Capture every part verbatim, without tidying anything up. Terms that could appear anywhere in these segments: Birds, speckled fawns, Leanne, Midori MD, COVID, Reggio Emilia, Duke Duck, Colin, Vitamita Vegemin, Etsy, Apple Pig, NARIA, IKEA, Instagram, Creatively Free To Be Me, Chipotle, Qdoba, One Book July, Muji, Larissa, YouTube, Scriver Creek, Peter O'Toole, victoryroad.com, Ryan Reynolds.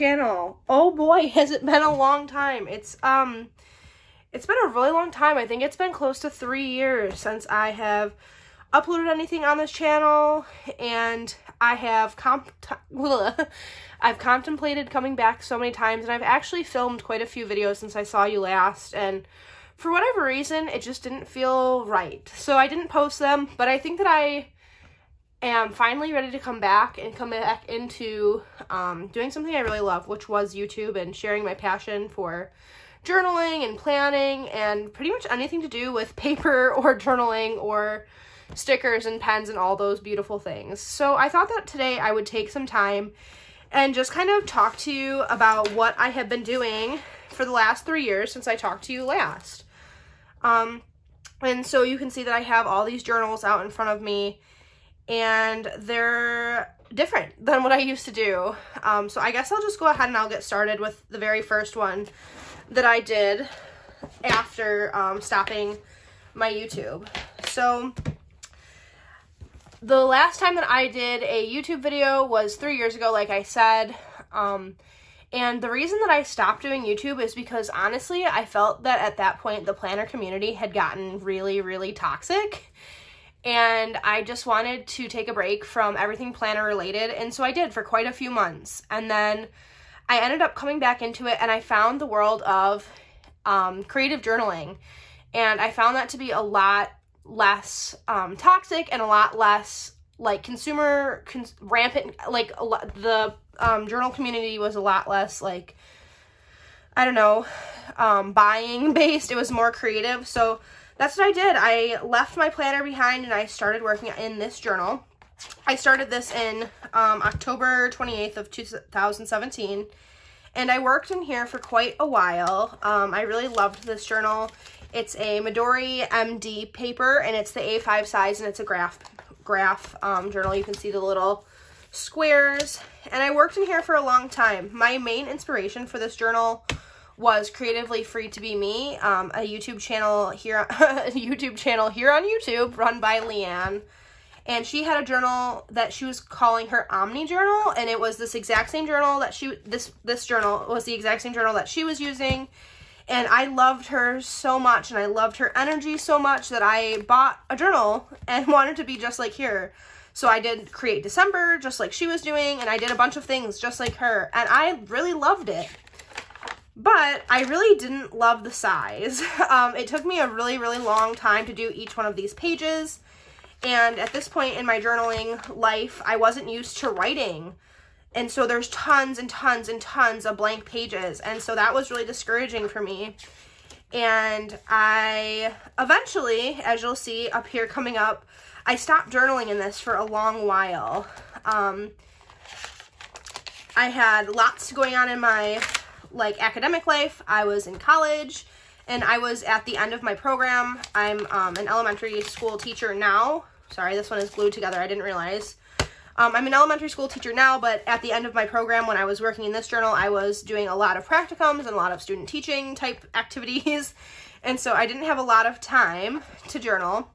channel. Oh boy, has it been a long time. It's um it's been a really long time. I think it's been close to three years since I have uploaded anything on this channel, and I have comp I've contemplated coming back so many times, and I've actually filmed quite a few videos since I saw you last, and for whatever reason it just didn't feel right, so I didn't post them. But I think that I am finally ready to come back and come back into um, doing something I really love, which was YouTube and sharing my passion for journaling and planning and pretty much anything to do with paper or journaling or stickers and pens and all those beautiful things. So I thought that today I would take some time and just kind of talk to you about what I have been doing for the last three years since I talked to you last. Um, and so you can see that I have all these journals out in front of me, and they're different than what I used to do. Um, so I guess I'll just go ahead and I'll get started with the very first one that I did after um, stopping my YouTube. So the last time that I did a YouTube video was three years ago, like I said. Um, and the reason that I stopped doing YouTube is because, honestly, I felt that at that point the planner community had gotten really, really toxic. And I just wanted to take a break from everything planner related. And so I did for quite a few months. And then I ended up coming back into it, and I found the world of um, creative journaling. And I found that to be a lot less um, toxic and a lot less like consumer cons rampant. Like a lot, the um, journal community was a lot less like, I don't know, um, buying based. It was more creative. So that's what I did. I left my planner behind and I started working in this journal. I started this in um, October twenty-eighth of two thousand seventeen, and I worked in here for quite a while. Um, I really loved this journal. It's a Midori M D paper, and it's the A five size, and it's a graph graph um, journal. You can see the little squares, and I worked in here for a long time. My main inspiration for this journal was Creatively Free To Be Me, um, a YouTube channel here, a YouTube channel here on YouTube run by Leanne, and she had a journal that she was calling her Omni Journal, and it was this exact same journal that she this this journal was the exact same journal that she was using. And I loved her so much, and I loved her energy so much that I bought a journal and wanted to be just like her. So I did Create December, just like she was doing, and I did a bunch of things just like her. And I really loved it. But I really didn't love the size. Um, it took me a really, really long time to do each one of these pages. And at this point in my journaling life, I wasn't used to writing. And so there's tons and tons and tons of blank pages. And so that was really discouraging for me. And I eventually, as you'll see up here coming up, I stopped journaling in this for a long while. Um, I had lots going on in my like academic life. I was in college, and I was at the end of my program. I'm um, an elementary school teacher now. Sorry, this one is glued together. I didn't realize. Um, I'm an elementary school teacher now, but at the end of my program when I was working in this journal, I was doing a lot of practicums and a lot of student teaching type activities, and so I didn't have a lot of time to journal.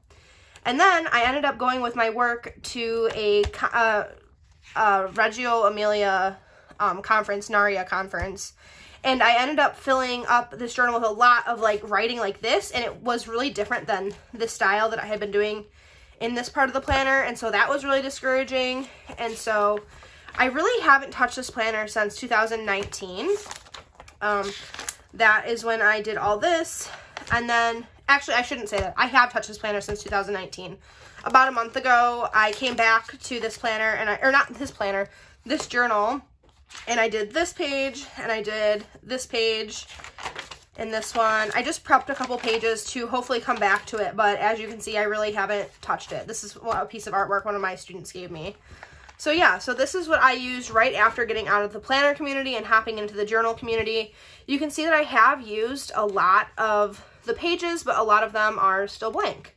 And then I ended up going with my work to a uh, uh, Reggio Emilia um, conference, NARIA conference, and I ended up filling up this journal with a lot of like writing like this, and it was really different than the style that I had been doing in this part of the planner, and so that was really discouraging. And so I really haven't touched this planner since two thousand nineteen. Um, that is when I did all this, and then actually I shouldn't say that. I have touched this planner since two thousand nineteen. About a month ago I came back to this planner, and I or not this planner, this journal, and I did this page, and I did this page, in this one. I just prepped a couple pages to hopefully come back to it, but as you can see, I really haven't touched it. This is a piece of artwork one of my students gave me. So yeah, so this is what I used right after getting out of the planner community and hopping into the journal community. You can see that I have used a lot of the pages, but a lot of them are still blank.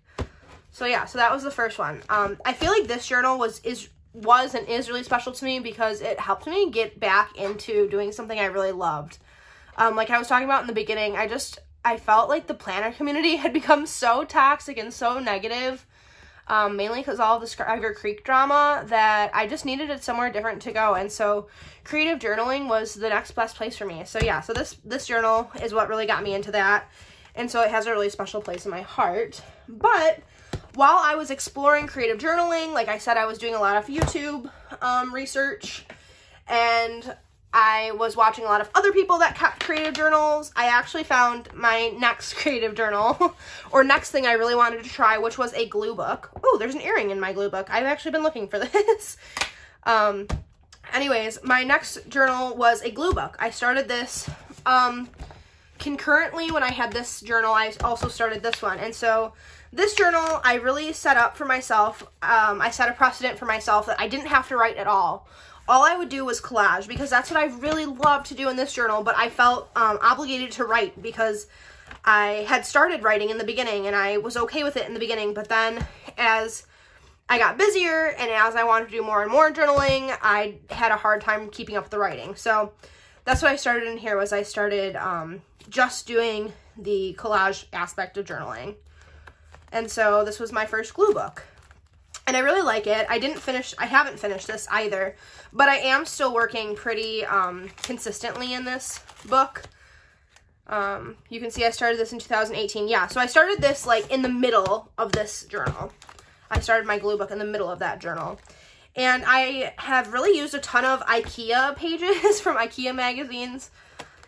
So yeah, so that was the first one. Um, I feel like this journal was, is, was and is really special to me because it helped me get back into doing something I really loved. Um, like I was talking about in the beginning, I just, I felt like the planner community had become so toxic and so negative um, mainly because all the Scriver Creek drama, that I just needed it somewhere different to go. And so creative journaling was the next best place for me. So yeah, so this, this journal is what really got me into that. And so it has a really special place in my heart. But while I was exploring creative journaling, like I said, I was doing a lot of YouTube um, research, and I was watching a lot of other people that kept creative journals. I actually found my next creative journal or next thing I really wanted to try, which was a glue book. Oh, there's an earring in my glue book. I've actually been looking for this. um, anyways, my next journal was a glue book. I started this um, concurrently when I had this journal. I also started this one. And so this journal I really set up for myself. Um, I set a precedent for myself that I didn't have to write at all. All I would do was collage, because that's what I really loved to do in this journal, but I felt um, obligated to write because I had started writing in the beginning and I was okay with it in the beginning. But then as I got busier and as I wanted to do more and more journaling, I had a hard time keeping up with the writing. So that's what I started in here, was I started um, just doing the collage aspect of journaling. And so this was my first glue book. And I really like it. I didn't finish, I haven't finished this either, but I am still working pretty um, consistently in this book. Um, you can see I started this in two thousand eighteen. Yeah, so I started this like in the middle of this journal. I started my glue book in the middle of that journal. And I have really used a ton of IKEA pages from IKEA magazines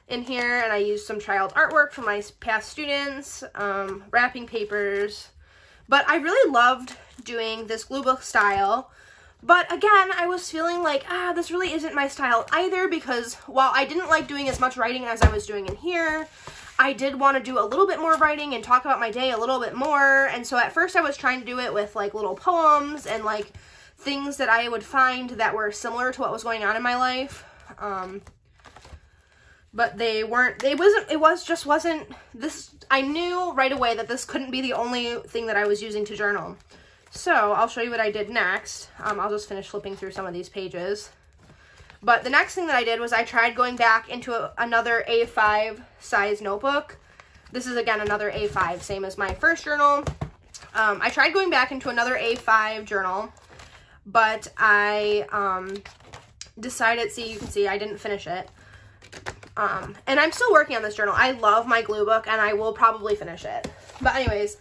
in here. And I used some child artwork from my past students, um, wrapping papers. But I really loved doing this glue book style. But again, I was feeling like, ah, this really isn't my style either, because while I didn't like doing as much writing as I was doing in here, I did want to do a little bit more writing and talk about my day a little bit more. And so at first I was trying to do it with like little poems and like things that I would find that were similar to what was going on in my life. Um, but they weren't, it wasn't, it was just wasn't this, I knew right away that this couldn't be the only thing that I was using to journal. So I'll show you what I did next. Um, I'll just finish flipping through some of these pages. But the next thing that I did was I tried going back into a, another A five size notebook. This is again another A five, same as my first journal. Um, I tried going back into another A five journal, but I um, decided, see, you can see I didn't finish it. Um, and I'm still working on this journal. I love my glue book and I will probably finish it. But anyways,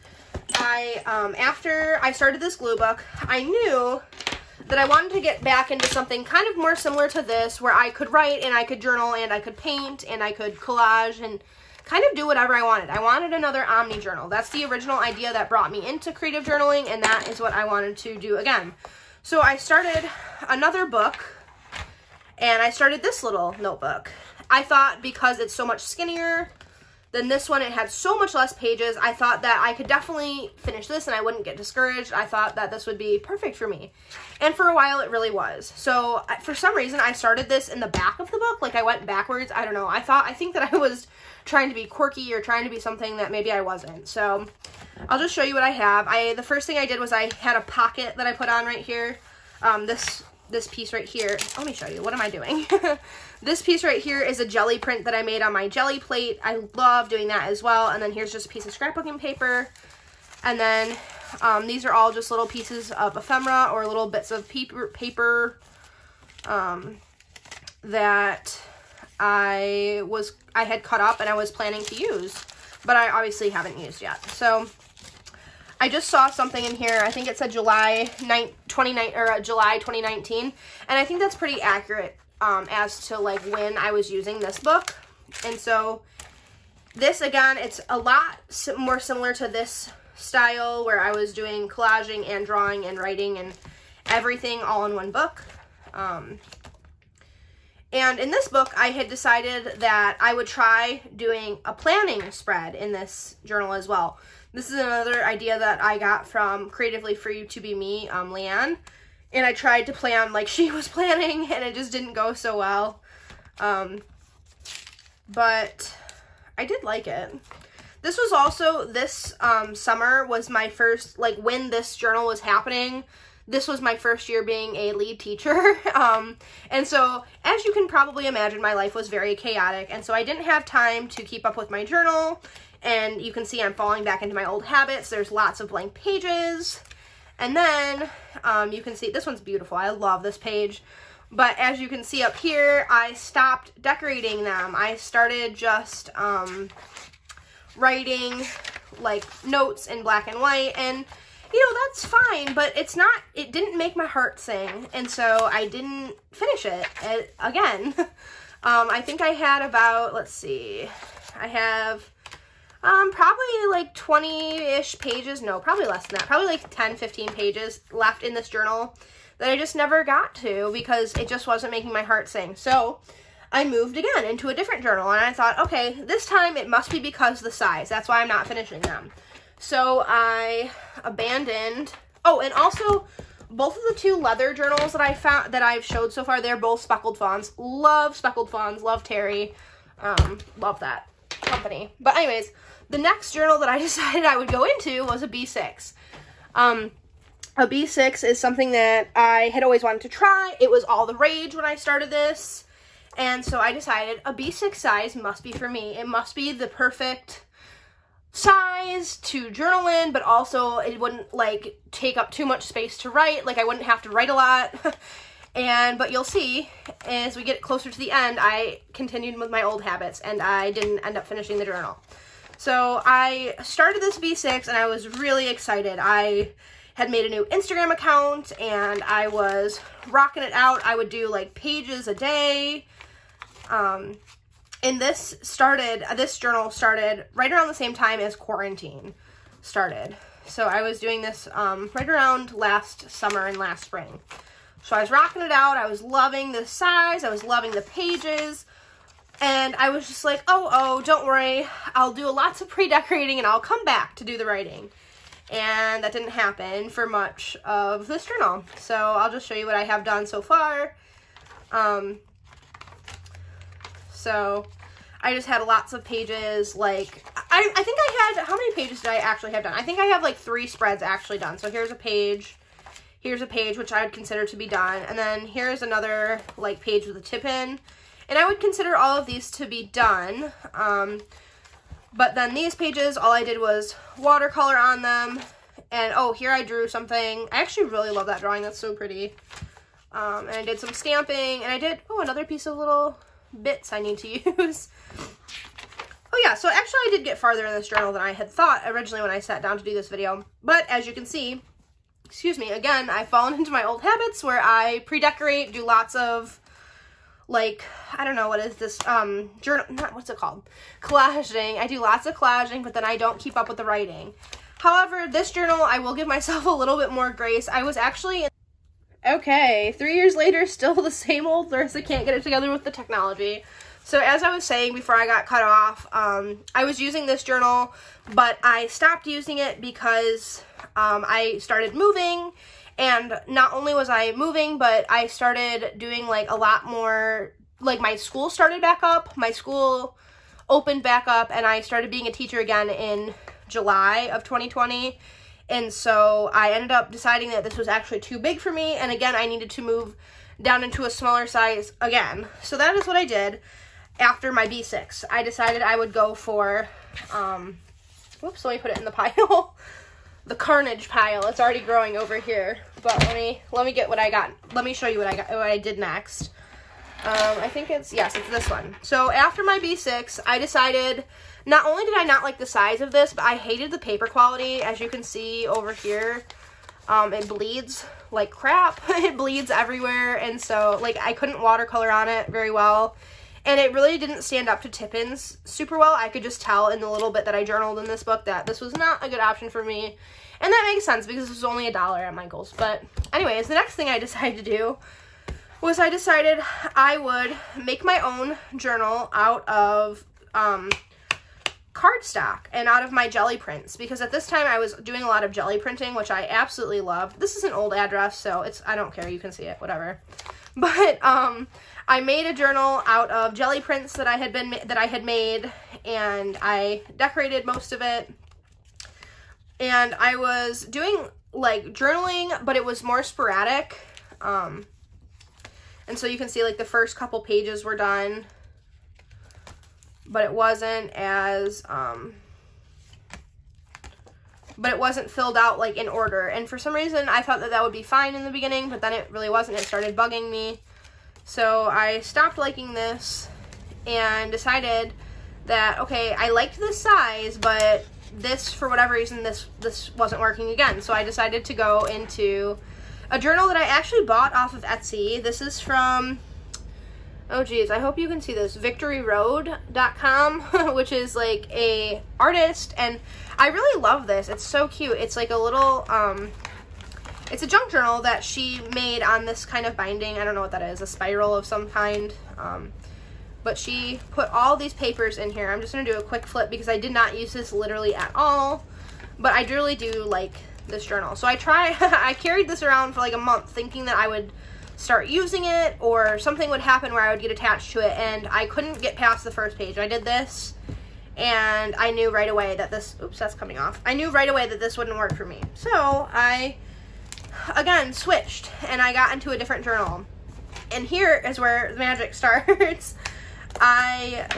I, um, after I started this glue book, I knew that I wanted to get back into something kind of more similar to this, where I could write and I could journal and I could paint and I could collage and kind of do whatever I wanted. I wanted another omni journal. That's the original idea that brought me into creative journaling, and that is what I wanted to do again. So I started another book and I started this little notebook. I thought because it's so much skinnier than this one, it had so much less pages, I thought that I could definitely finish this and I wouldn't get discouraged. I thought that this would be perfect for me. And for a while, it really was. So for some reason, I started this in the back of the book. Like I went backwards. I don't know. I thought, I think that I was trying to be quirky or trying to be something that maybe I wasn't. So I'll just show you what I have. I, the first thing I did was I had a pocket that I put on right here. Um, this this piece right here, let me show you, what am I doing? This piece right here is a jelly print that I made on my jelly plate. I love doing that as well. And then here's just a piece of scrapbooking paper. And then um, these are all just little pieces of ephemera or little bits of paper, paper um, that I was, I had cut up and I was planning to use, but I obviously haven't used yet. So I just saw something in here. I think it said July ninth, twenty nineteen, or July twenty nineteen. And I think that's pretty accurate um, as to like when I was using this book. And so this, again, it's a lot more similar to this style where I was doing collaging and drawing and writing and everything all in one book. Um, and in this book, I had decided that I would try doing a planning spread in this journal as well. This is another idea that I got from Creatively Free To Be Me, um, Leanne. And I tried to plan like she was planning, and it just didn't go so well. Um, but I did like it. This was also, this um, summer was my first, like when this journal was happening, this was my first year being a lead teacher. um, and so, as you can probably imagine, my life was very chaotic. And so I didn't have time to keep up with my journal. And you can see I'm falling back into my old habits. There's lots of blank pages. And then um, you can see, this one's beautiful. I love this page. But as you can see up here, I stopped decorating them. I started just um, writing like notes in black and white, and you know, that's fine, but it's not, it didn't make my heart sing, and so I didn't finish it, it again. um, I think I had about, let's see, I have um, probably like twenty-ish pages, no, probably less than that, probably like ten, fifteen pages left in this journal that I just never got to because it just wasn't making my heart sing. So I moved again into a different journal, and I thought, okay, this time it must be because of the size. That's why I'm not finishing them. So I abandoned, oh, and also both of the two leather journals that I found, that I've showed so far, they're both Speckled Fawns. Love Speckled Fawns, love Terry, um, love that company. But anyways, the next journal that I decided I would go into was a B six. Um, a B six is something that I had always wanted to try. It was all the rage when I started this, and so I decided a B six size must be for me. It must be the perfect size to journal in, but also it wouldn't like take up too much space to write, like I wouldn't have to write a lot. And but you'll see as we get closer to the end, I continued with my old habits and I didn't end up finishing the journal. So I started this B six and I was really excited. I had made a new Instagram account and I was rocking it out. I would do like pages a day. um And this started, this journal started right around the same time as quarantine started. So I was doing this um, right around last summer and last spring. So I was rocking it out. I was loving the size. I was loving the pages. And I was just like, oh, oh, don't worry. I'll do lots of pre-decorating and I'll come back to do the writing. And that didn't happen for much of this journal. So I'll just show you what I have done so far. Um... So I just had lots of pages, like, I, I think I had, how many pages did I actually have done? I think I have like three spreads actually done. So here's a page, here's a page, which I would consider to be done. And then here's another like page with a tip in. And I would consider all of these to be done. Um, but then these pages, all I did was watercolor on them. And oh, here I drew something. I actually really love that drawing. That's so pretty. Um, and I did some stamping and I did, oh, another piece of little bits I need to use. Oh yeah, so actually I did get farther in this journal than I had thought originally when I sat down to do this video. But as you can see, excuse me, again, I've fallen into my old habits where I pre-decorate, do lots of, like, I don't know, what is this, um, journal, not, what's it called? Collaging. I do lots of collaging, but then I don't keep up with the writing. However, this journal, I will give myself a little bit more grace. I was actually in Okay, three years later, still the same old Larissa, can't get it together with the technology. So as I was saying before I got cut off, um, I was using this journal, but I stopped using it because um, I started moving, and not only was I moving, but I started doing like a lot more, like my school started back up, my school opened back up, and I started being a teacher again in July of twenty twenty. And so I ended up deciding that this was actually too big for me. And again, I needed to move down into a smaller size again. So that is what I did after my B six. I decided I would go for, um, whoops, let me put it in the pile. The carnage pile. It's already growing over here. But let me, let me get what I got. Let me show you what I got, what I did next. Um, I think it's, yes, it's this one. So after my B six, I decided, not only did I not like the size of this, but I hated the paper quality. As you can see over here, um, it bleeds like crap. It bleeds everywhere, and so, like, I couldn't watercolor on it very well, and it really didn't stand up to tip-ins super well. I could just tell in the little bit that I journaled in this book that this was not a good option for me, and that makes sense because this was only a dollar at Michael's. But anyways, the next thing I decided to do was I decided I would make my own journal out of, um... cardstock and out of my jelly prints, because at this time I was doing a lot of jelly printing, which I absolutely loved. This is an old address, so it's, I don't care, you can see it, whatever. But um I made a journal out of jelly prints that I had been that I had made, and I decorated most of it. And I was doing like journaling, but it was more sporadic. Um and so you can see like the first couple pages were done, but it wasn't as, um, but it wasn't filled out like in order. And for some reason I thought that that would be fine in the beginning, but then it really wasn't. It started bugging me. So I stopped liking this and decided that, okay, I liked this size, but this, for whatever reason, this, this wasn't working again. So I decided to go into a journal that I actually bought off of Etsy. This is from, oh geez, I hope you can see this, victory road dot com, which is like a artist, and I really love this. It's so cute. It's like a little, um, it's a junk journal that she made on this kind of binding. I don't know what that is, a spiral of some kind. Um, but she put all these papers in here. I'm just going to do a quick flip because I did not use this literally at all, but I really do like this journal. So I try, I carried this around for like a month thinking that I would start using it or something would happen where I would get attached to it, and I couldn't get past the first page. I did this and I knew right away that this, oops, that's coming off. I knew right away that this wouldn't work for me. So I, again, switched and I got into a different journal. And here is where the magic starts. I,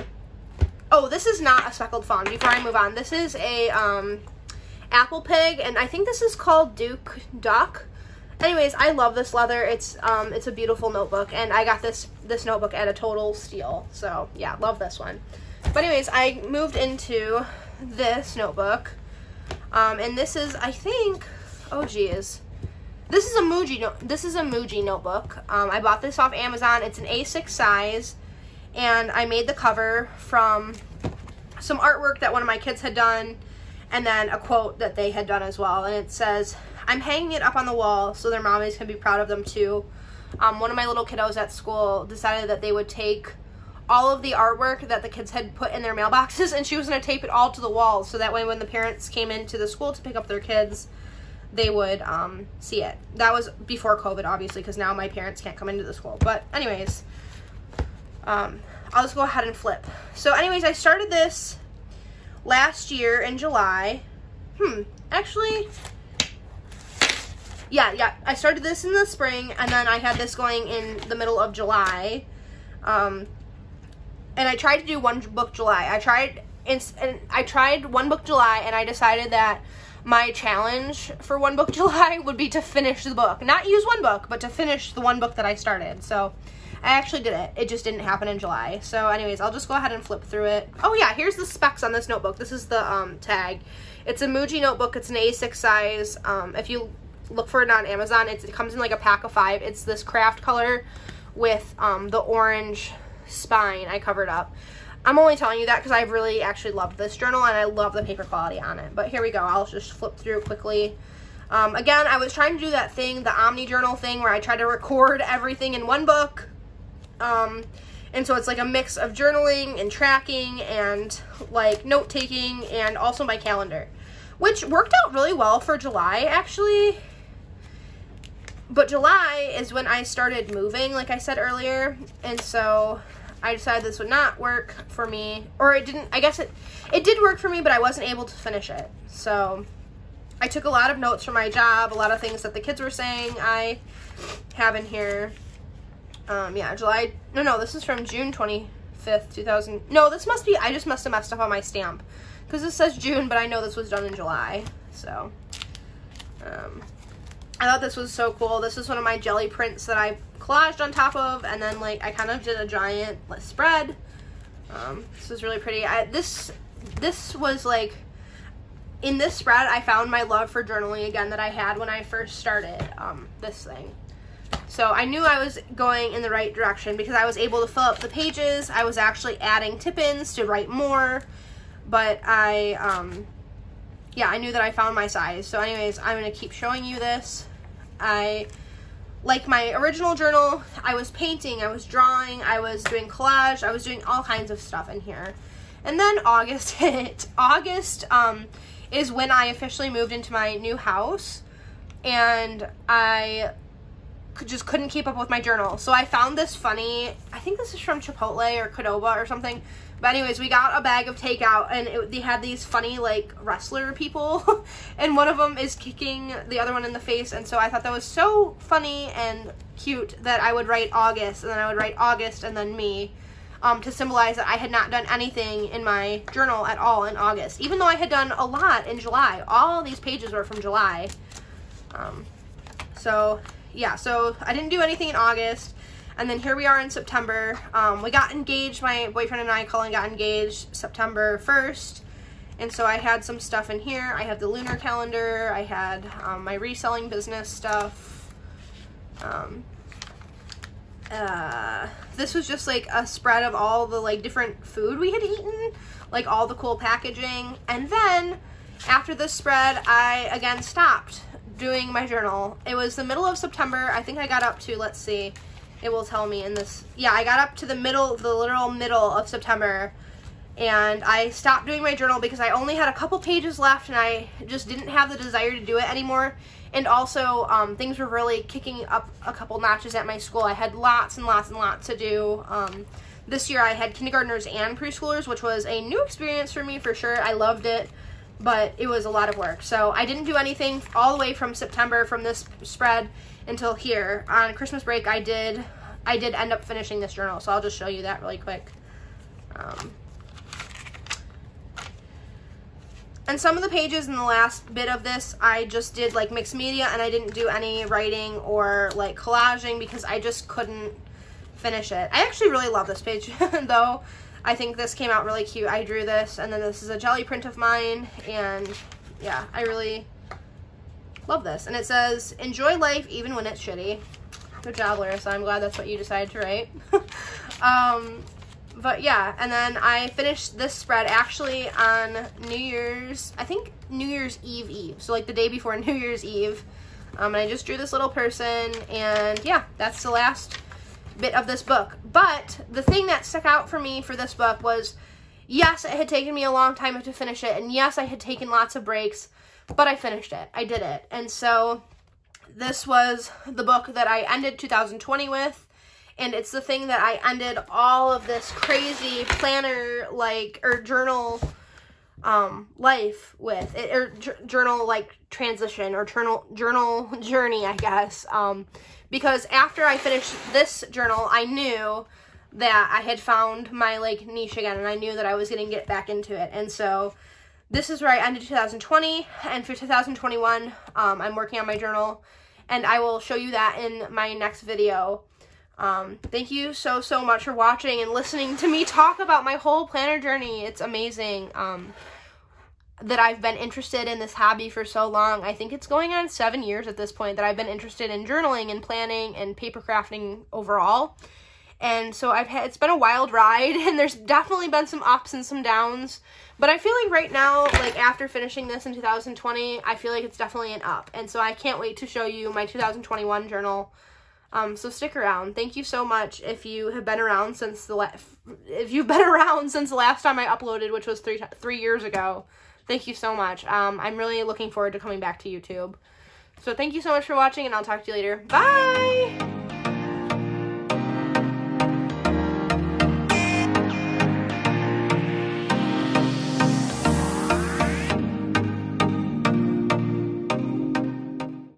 oh, this is not a speckled fawn. Before I move on, this is a um, Apple Pig, and I think this is called Duke Duck. Anyways, I love this leather. It's um, it's a beautiful notebook, and I got this this notebook at a total steal. So yeah, love this one. But anyways, I moved into this notebook, um, and this is, I think, oh geez, this is a Muji. No, this is a Muji notebook. Um, I bought this off Amazon. It's an A six size. And I made the cover from some artwork that one of my kids had done, and then a quote that they had done as well. And it says, "I'm hanging it up on the wall so their mommies can be proud of them too." Um, one of my little kiddos at school decided that they would take all of the artwork that the kids had put in their mailboxes, and she was going to tape it all to the wall so that way when the parents came into the school to pick up their kids, they would um, see it. That was before COVID, obviously, because now my parents can't come into the school. But anyways... Um, I'll just go ahead and flip. So anyways, I started this last year in July. Hmm, actually, yeah, yeah, I started this in the spring, and then I had this going in the middle of July. Um, and I tried to do One Book July. I tried, and I tried One Book July, and I decided that my challenge for One Book July would be to finish the book. Not use one book, but to finish the one book that I started, so... I actually did it. It just didn't happen in July. So anyways, I'll just go ahead and flip through it. Oh yeah, here's the specs on this notebook. This is the um, tag. It's a Muji notebook. It's an A six size. Um, if you look for it on Amazon, it's, it comes in like a pack of five. It's this craft color with um, the orange spine I covered up. I'm only telling you that because I really actually loved this journal, and I love the paper quality on it. But here we go. I'll just flip through quickly. Um, again, I was trying to do that thing, the Omni Journal thing, where I try to record everything in one book. Um, and so it's like a mix of journaling and tracking and like note taking and also my calendar, which worked out really well for July actually. But July is when I started moving, like I said earlier. And so I decided this would not work for me, or it didn't, I guess it, it did work for me, but I wasn't able to finish it. So I took a lot of notes from my job, a lot of things that the kids were saying I have in here. Um, yeah, July, no, no, this is from June twenty-fifth, two thousand, no, this must be, I just must have messed up on my stamp, because this says June, but I know this was done in July, so, um, I thought this was so cool. This is one of my jelly prints that I collaged on top of, and then, like, I kind of did a giant spread. Um, this is really pretty. I, this, this was, like, in this spread, I found my love for journaling again that I had when I first started, um, this thing. So I knew I was going in the right direction because I was able to fill up the pages. I was actually adding tip-ins to write more, but I, um, yeah, I knew that I found my size. So anyways, I'm going to keep showing you this. I, like my original journal, I was painting, I was drawing, I was doing collage, I was doing all kinds of stuff in here. And then August hit. August um, is when I officially moved into my new house, and I... just couldn't keep up with my journal. So I found this funny, I think this is from Chipotle or Qdoba or something, but anyways, we got a bag of takeout, and it, they had these funny like wrestler people and one of them is kicking the other one in the face, and so I thought that was so funny and cute that I would write August, and then I would write August and then me um, to symbolize that I had not done anything in my journal at all in August, even though I had done a lot in July. All these pages were from July. Um, so yeah, so I didn't do anything in August. And then here we are in September. Um, we got engaged, my boyfriend and I, Colin, got engaged September first. And so I had some stuff in here. I had the lunar calendar. I had um, my reselling business stuff. Um, uh, this was just like a spread of all the like different food we had eaten, like all the cool packaging. And then after this spread, I again stopped doing my journal. It was the middle of September. I think I got up to, let's see. It will tell me in this. Yeah, I got up to the middle, the literal middle of September, and I stopped doing my journal because I only had a couple pages left and I just didn't have the desire to do it anymore. And also, um, things were really kicking up a couple notches at my school. I had lots and lots and lots to do. Um, this year I had kindergartners and preschoolers, which was a new experience for me for sure. I loved it, but it was a lot of work. So I didn't do anything all the way from September, from this spread until here. On Christmas break, I did I did end up finishing this journal, so I'll just show you that really quick. Um, and some of the pages in the last bit of this, I just did like mixed media, and I didn't do any writing or like collaging because I just couldn't finish it. I actually really love this page though. I think this came out really cute. I drew this, and then this is a jelly print of mine, and yeah, I really love this. And it says, enjoy life even when it's shitty. Good job, Larissa. I'm glad that's what you decided to write. um, but yeah, and then I finished this spread actually on New Year's, I think New Year's Eve Eve. So like the day before New Year's Eve. Um, and I just drew this little person, and yeah, that's the last bit of this book. But the thing that stuck out for me for this book was, yes, it had taken me a long time to finish it, and yes, I had taken lots of breaks, but I finished it. I did it. And so this was the book that I ended two thousand twenty with. And it's the thing that I ended all of this crazy planner, like, or journal um, life with. It, or journal, like, transition or journal, journal journey, I guess. Um, because after I finished this journal, I knew that I had found my, like, niche again. And I knew that I was going to get back into it. And so this is where I ended two thousand twenty, and for two thousand twenty-one, um, I'm working on my journal, and I will show you that in my next video. Um, thank you so, so much for watching and listening to me talk about my whole planner journey. It's amazing um, that I've been interested in this hobby for so long. I think it's going on seven years at this point that I've been interested in journaling and planning and paper crafting overall. And so I've had, it's been a wild ride, and there's definitely been some ups and some downs, but I feel like right now, like after finishing this in two thousand twenty, I feel like it's definitely an up. And so I can't wait to show you my two thousand twenty-one journal. Um, so stick around. Thank you so much if you have been around since the last, if you've been around since the last time I uploaded, which was three, three years ago. Thank you so much. Um, I'm really looking forward to coming back to YouTube. So thank you so much for watching, and I'll talk to you later. Bye.